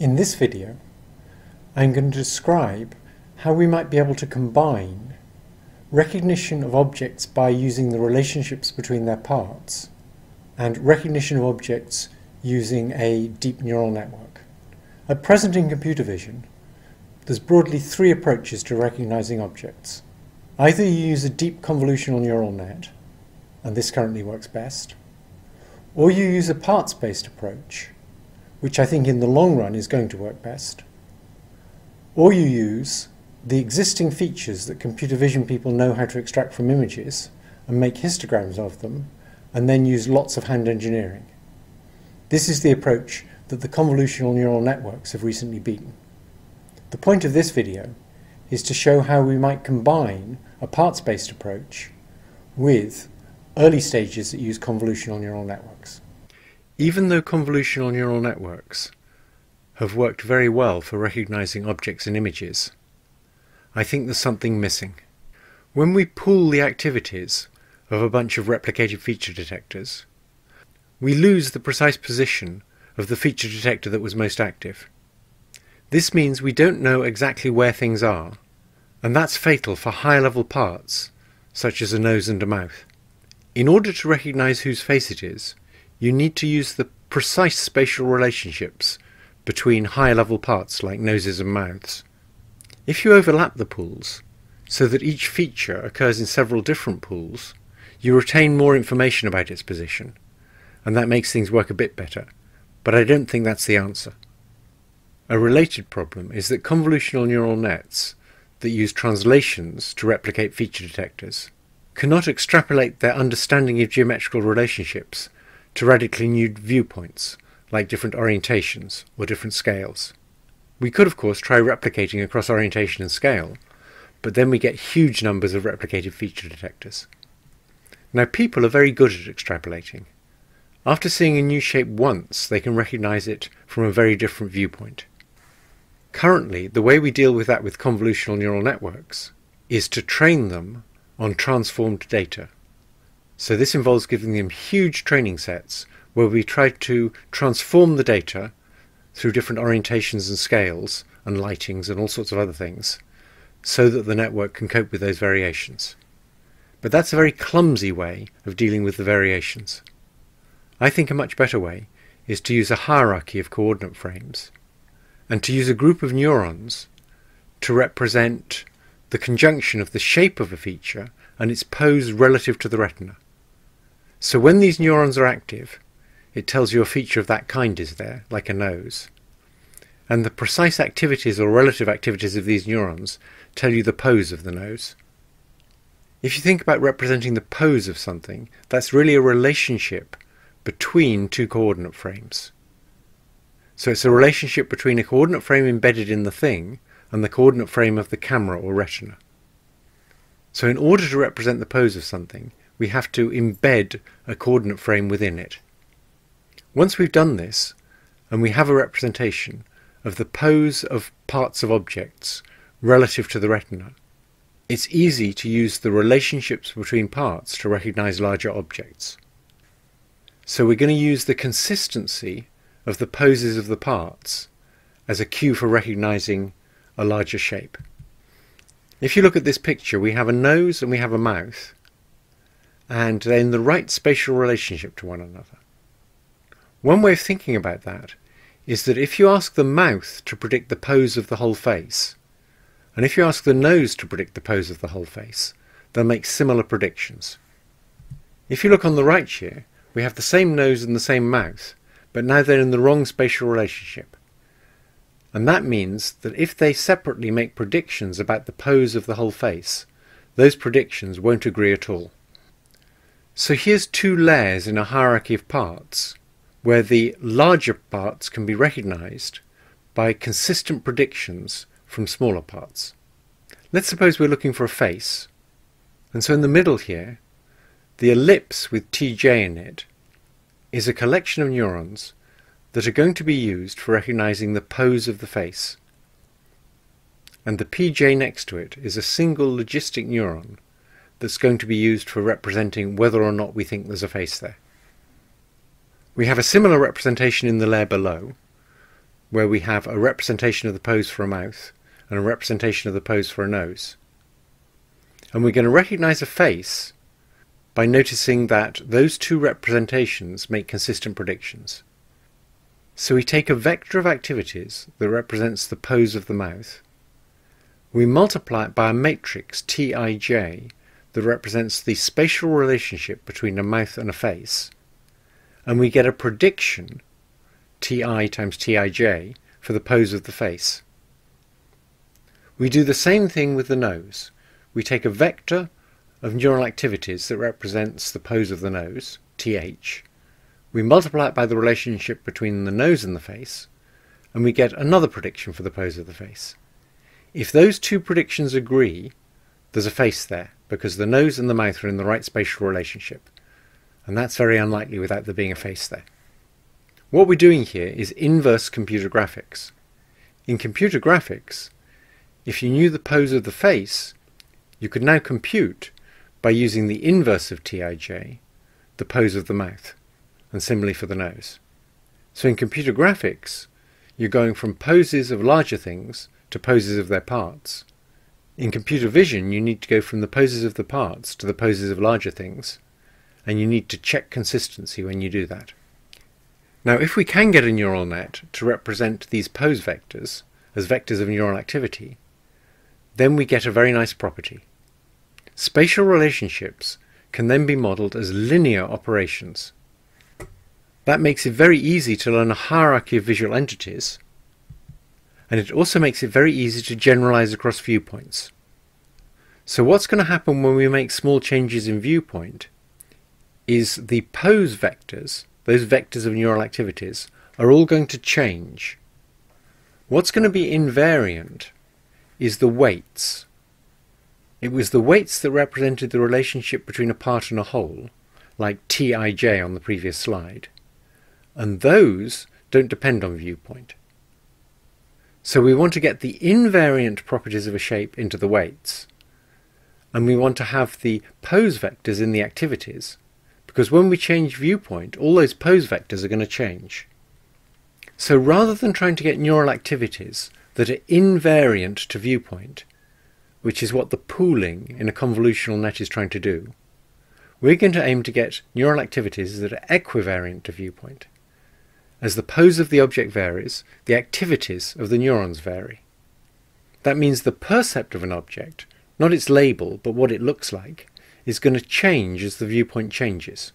In this video, I'm going to describe how we might be able to combine recognition of objects by using the relationships between their parts and recognition of objects using a deep neural network. At present in computer vision, there's broadly three approaches to recognizing objects. Either you use a deep convolutional neural net, and this currently works best, or you use a parts-based approach, which I think in the long run is going to work best, or you use the existing features that computer vision people know how to extract from images and make histograms of them, and then use lots of hand engineering. This is the approach that the convolutional neural networks have recently beaten. The point of this video is to show how we might combine a parts-based approach with early stages that use convolutional neural networks. Even though convolutional neural networks have worked very well for recognizing objects and images, I think there's something missing. When we pool the activities of a bunch of replicated feature detectors, we lose the precise position of the feature detector that was most active. This means we don't know exactly where things are, and that's fatal for high-level parts, such as a nose and a mouth. In order to recognize whose face it is, you need to use the precise spatial relationships between high-level parts like noses and mouths. If you overlap the pools, so that each feature occurs in several different pools, you retain more information about its position, and that makes things work a bit better, but I don't think that's the answer. A related problem is that convolutional neural nets that use translations to replicate feature detectors cannot extrapolate their understanding of geometrical relationships to radically new viewpoints, like different orientations or different scales. We could, of course, try replicating across orientation and scale, but then we get huge numbers of replicated feature detectors. Now, people are very good at extrapolating. After seeing a new shape once, they can recognize it from a very different viewpoint. Currently, the way we deal with that with convolutional neural networks is to train them on transformed data. So this involves giving them huge training sets where we try to transform the data through different orientations and scales and lightings and all sorts of other things so that the network can cope with those variations. But that's a very clumsy way of dealing with the variations. I think a much better way is to use a hierarchy of coordinate frames and to use a group of neurons to represent the conjunction of the shape of a feature and its pose relative to the retina. So when these neurons are active, it tells you a feature of that kind is there, like a nose. And the precise activities or relative activities of these neurons tell you the pose of the nose. If you think about representing the pose of something, that's really a relationship between two coordinate frames. So it's a relationship between a coordinate frame embedded in the thing and the coordinate frame of the camera or retina. So in order to represent the pose of something, we have to embed a coordinate frame within it. Once we've done this, and we have a representation of the pose of parts of objects relative to the retina, it's easy to use the relationships between parts to recognize larger objects. So we're going to use the consistency of the poses of the parts as a cue for recognizing a larger shape. If you look at this picture, we have a nose and we have a mouth, and they're in the right spatial relationship to one another. One way of thinking about that is that if you ask the mouth to predict the pose of the whole face, and if you ask the nose to predict the pose of the whole face, they'll make similar predictions. If you look on the right here, we have the same nose and the same mouth, but now they're in the wrong spatial relationship. And that means that if they separately make predictions about the pose of the whole face, those predictions won't agree at all. So here's two layers in a hierarchy of parts, where the larger parts can be recognized by consistent predictions from smaller parts. Let's suppose we're looking for a face. And so in the middle here, the ellipse with TJ in it is a collection of neurons that are going to be used for recognizing the pose of the face. And the PJ next to it is a single logistic neuron that's going to be used for representing whether or not we think there's a face there. We have a similar representation in the layer below, where we have a representation of the pose for a mouth and a representation of the pose for a nose. And we're going to recognize a face by noticing that those two representations make consistent predictions. So we take a vector of activities that represents the pose of the mouth. We multiply it by a matrix Tij that represents the spatial relationship between a mouth and a face, and we get a prediction Ti times Tij for the pose of the face. We do the same thing with the nose. We take a vector of neural activities that represents the pose of the nose, Th. We multiply it by the relationship between the nose and the face, and we get another prediction for the pose of the face. If those two predictions agree, there's a face there, because the nose and the mouth are in the right spatial relationship, and that's very unlikely without there being a face there. What we're doing here is inverse computer graphics. In computer graphics, if you knew the pose of the face, you could now compute, by using the inverse of Tij, the pose of the mouth, and similarly for the nose. So in computer graphics, you're going from poses of larger things to poses of their parts. In computer vision, you need to go from the poses of the parts to the poses of larger things, and you need to check consistency when you do that. Now, if we can get a neural net to represent these pose vectors as vectors of neural activity, then we get a very nice property. Spatial relationships can then be modeled as linear operations. That makes it very easy to learn a hierarchy of visual entities, and it also makes it very easy to generalize across viewpoints. So what's going to happen when we make small changes in viewpoint is the pose vectors, those vectors of neural activities, are all going to change. What's going to be invariant is the weights. It was the weights that represented the relationship between a part and a whole, like Tij on the previous slide, and those don't depend on viewpoint. So we want to get the invariant properties of a shape into the weights, and we want to have the pose vectors in the activities, because when we change viewpoint, all those pose vectors are going to change. So rather than trying to get neural activities that are invariant to viewpoint, which is what the pooling in a convolutional net is trying to do, we're going to aim to get neural activities that are equivariant to viewpoint. As the pose of the object varies, the activities of the neurons vary. That means the percept of an object, not its label, but what it looks like, is going to change as the viewpoint changes.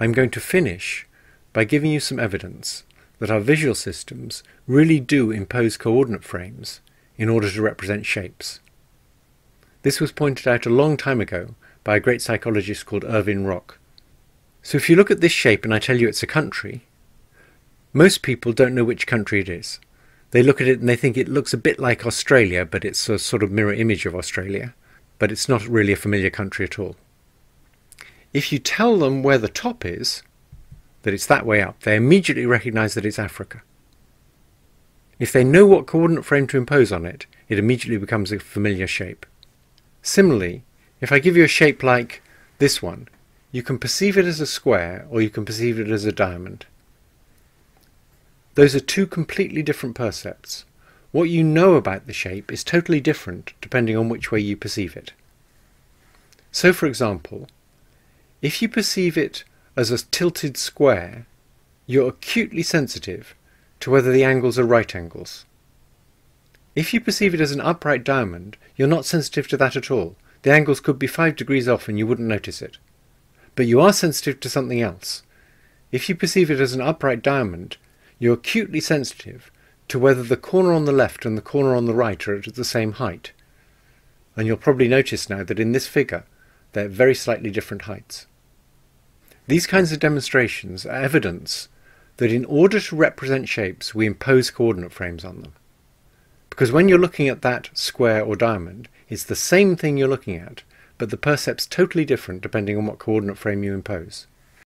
I'm going to finish by giving you some evidence that our visual systems really do impose coordinate frames in order to represent shapes. This was pointed out a long time ago by a great psychologist called Irvin Rock. So if you look at this shape and I tell you it's a country, most people don't know which country it is. They look at it and they think it looks a bit like Australia, but it's a sort of mirror image of Australia, but it's not really a familiar country at all. If you tell them where the top is, that it's that way up, they immediately recognize that it's Africa. If they know what coordinate frame to impose on it, it immediately becomes a familiar shape. Similarly, if I give you a shape like this one, you can perceive it as a square or you can perceive it as a diamond. Those are two completely different percepts. What you know about the shape is totally different depending on which way you perceive it. So for example, if you perceive it as a tilted square, you're acutely sensitive to whether the angles are right angles. If you perceive it as an upright diamond, you're not sensitive to that at all. The angles could be 5 degrees off and you wouldn't notice it. But you are sensitive to something else. If you perceive it as an upright diamond, you're acutely sensitive to whether the corner on the left and the corner on the right are at the same height. And you'll probably notice now that in this figure, they're very slightly different heights. These kinds of demonstrations are evidence that in order to represent shapes, we impose coordinate frames on them. Because when you're looking at that square or diamond, it's the same thing you're looking at, but the percept's totally different depending on what coordinate frame you impose.